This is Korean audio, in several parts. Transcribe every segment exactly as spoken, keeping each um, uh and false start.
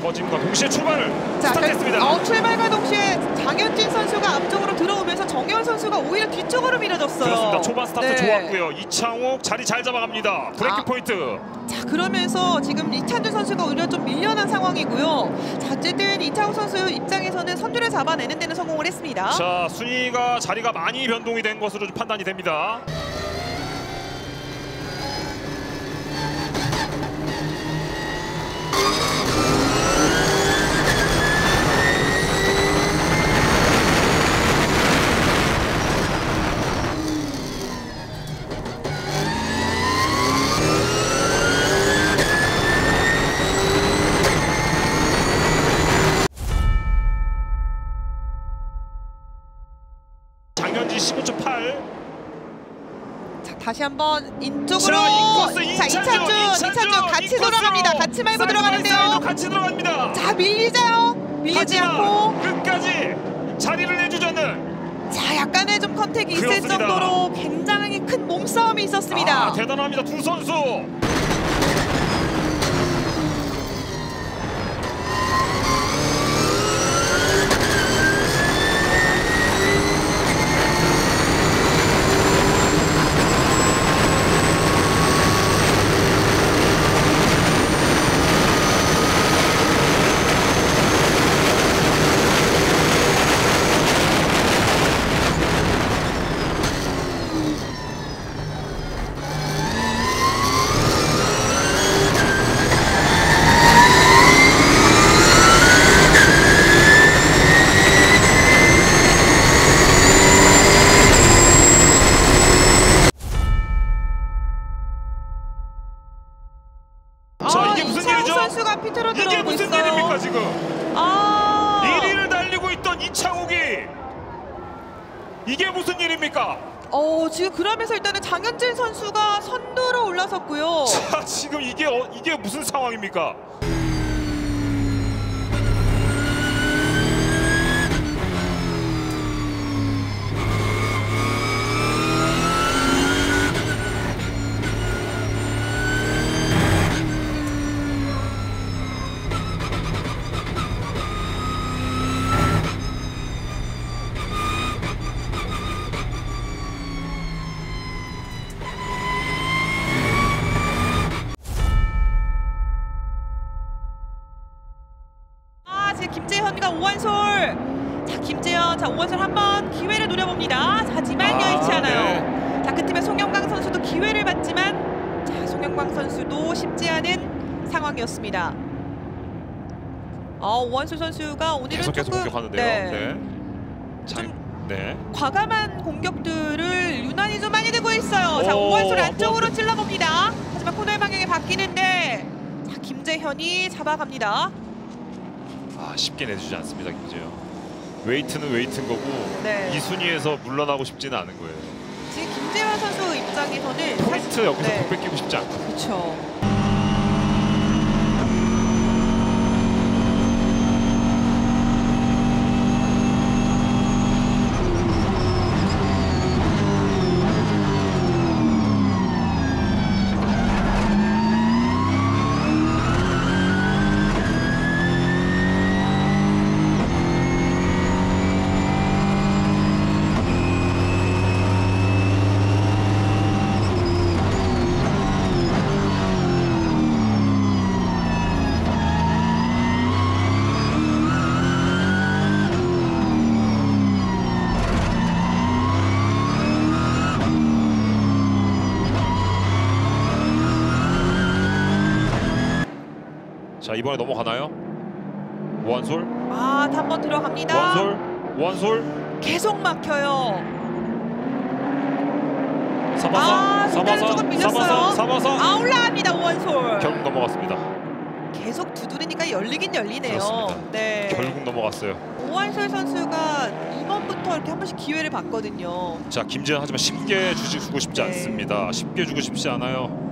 꺼짐과 동시에 출발을 시작했습니다. 어, 출발과 동시에 장현진 선수가 앞쪽으로 들어오면서 정혜원 선수가 오히려 뒤쪽으로 밀어졌어요. 그렇습니다. 초반 스타트 네. 좋았고요. 이창욱 자리 잘 잡아갑니다. 브레이크 아. 포인트. 자, 그러면서 지금 이찬주 선수가 오히려 좀 밀려난 상황이고요. 자, 어쨌든 이창욱 선수 입장에서는 선두를 잡아내는 데는 성공을 했습니다. 자, 순위가 자리가 많이 변동이 된 것으로 판단이 됩니다. 다시 한번 인쪽으로 자, 이찬주, 이찬주 같이 돌아갑니다. 같이 말고 들어가는데요. 같이 들어갑니다. 자, 밀리자요. 밀리지 않고 끝까지 자리를 내주자는. 자, 약간의 좀 컨택이 있을 정도로 굉장히 큰 몸싸움이 있었습니다. 아, 대단합니다. 두 선수. 이게 무슨 있어요. 일입니까 지금? 아 일 위를 달리고 있던 이창욱이 이게 무슨 일입니까? 어 지금 그러면서 일단은 장현진 선수가 선두로 올라섰고요. 자, 지금 이게 어, 이게 무슨 상황입니까? 김재현과 오한솔, 자 김재현, 자 오한솔 한번 기회를 노려봅니다. 자, 하지만 아, 여의치 않아요. 네. 자, 그 팀의 송영강 선수도 기회를 봤지만, 자 송영강 선수도 쉽지 않은 상황이었습니다. 아, 오한솔 선수가 오늘은 계속 계속 공격하는데요. 네. 네. 참, 네. 과감한 공격들을 유난히 좀 많이 들고 있어요. 오, 자 오한솔 안쪽으로 뭐, 찔러봅니다. 하지만 코너의 방향이 바뀌는데, 자 김재현이 잡아갑니다. 아, 쉽게 내주지 않습니다, 김재현. 웨이트는 웨이트인 거고 네. 이 순위에서 물러나고 싶지는 않은 거예요. 지금 김재환 선수 입장에서는 포인트 사실... 여기서 네. 더 뺏기고 싶지 않고. 그렇죠. 자, 이번에 넘어가나요? 오한솔? 아, 한번 들어갑니다. 오한솔? 오한솔? 계속 막혀요. 사바사? 아, 사바사? 사바사? 사바사? 아, 올라갑니다, 오한솔. 결국 넘어갔습니다. 계속 두드리니까 열리긴 열리네요. 그렇습니다. 네. 결국 넘어갔어요. 오한솔 선수가 이번부터 이렇게 한 번씩 기회를 봤거든요. 자, 김재현 하지만 쉽게 주고 싶지 네. 않습니다. 쉽게 주고 싶지 않아요.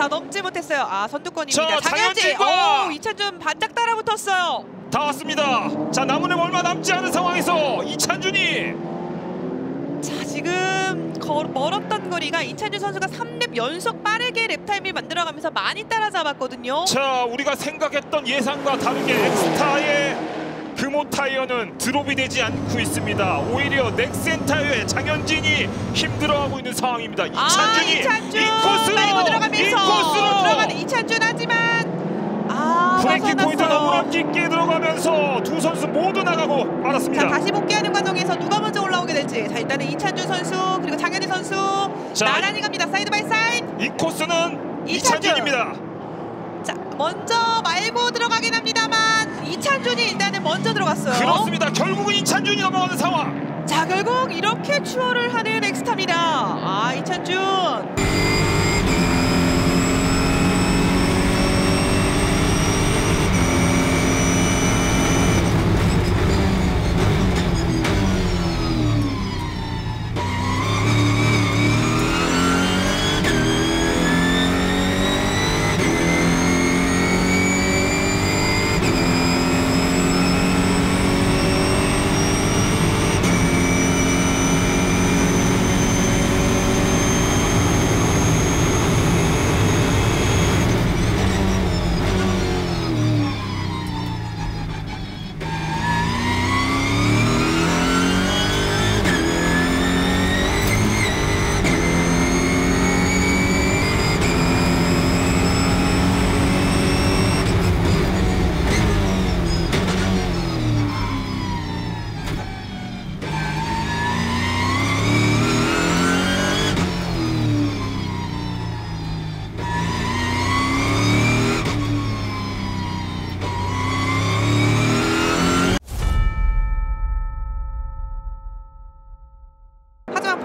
자, 넘지 못했어요. 아, 선두권입니다. 장현진! 오, 이찬준 반짝 따라붙었어요. 다 왔습니다. 자, 남은 앱 얼마 남지 않은 상황에서 이찬준이, 자, 지금 거, 멀었던 거리가 이찬준 선수가 삼 랩 연속 빠르게 랩타임을 만들어가면서 많이 따라잡았거든요. 자, 우리가 생각했던 예상과 다르게 엑스타의 금호 타이어는 드롭이 되지 않고 있습니다. 오히려 넥센 타이어의 장현진이 힘들어하고 있는 상황입니다. 이찬준이, 아, 이찬준! 인코스로! 인코스로! 들어가는 이찬준, 하지만 아, 브레이킹 포인트 너무나 깊게 들어가면서 두 선수 모두 나가고 말았습니다. 자, 다시 복귀하는 과정에서 누가 먼저 올라오게 될지. 자, 일단은 이찬준 선수 그리고 장현진 선수, 자, 나란히 갑니다. 사이드 바이 사이드. 인코스는 이찬준. 이찬준입니다. 자, 먼저 말고 들어가긴 합니다만 이찬준이 일단은 먼저 들어갔어요. 그렇습니다. 결국은 이찬준이 넘어가는 상황. 자, 결국 이렇게 추월을 하는 엑스타입니다. 아, 이찬준.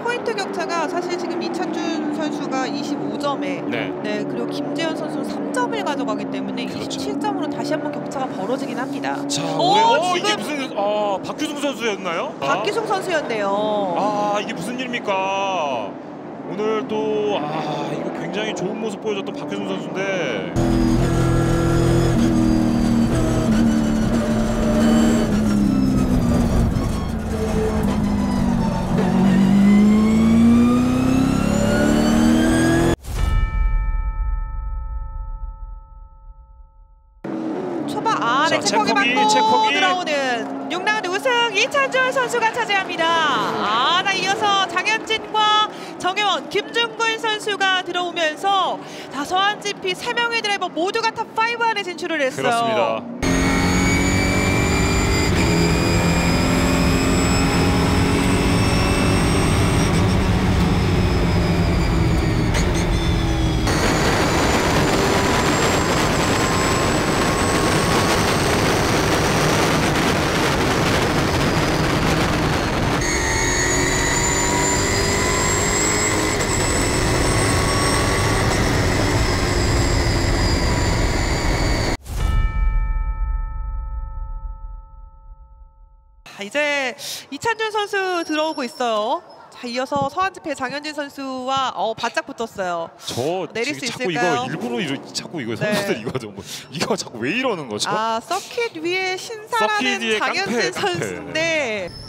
포인트 격차가 사실 지금 이찬준 선수가 이십오 점에 네. 네, 그리고 김재현 선수는 삼 점을 가져가기 때문에 그렇죠. 이십칠 점으로 다시 한번 격차가 벌어지긴 합니다. 자, 오, 오, 지금 이게 무슨, 아, 박규승 선수였나요? 박규승 선수였네요. 아, 이게 무슨 일입니까? 오늘 또, 아, 이거 굉장히 좋은 모습 보여줬던 박규승 선수인데. 이찬주 선수가 차지합니다. 아, 나 이어서 장현진과 정혜원, 김중근 선수가 들어오면서 다 서한지피 세 명의 드라이버 모두가 탑 오 안에 진출을 했어요. 그렇습니다. 이제 이찬준 선수 들어오고 있어요. 자, 이어서 서한지패 장현진 선수와 어, 바짝 붙었어요. 저 내릴 수 자꾸 있을까요? 이거 일부러 이러, 자꾸 이거 선수들 네. 이거 좀 이거 자꾸 왜 이러는 거죠? 아, 서킷 위에 신사라는 서킷 장현진 깡패, 선수인데. 깡패.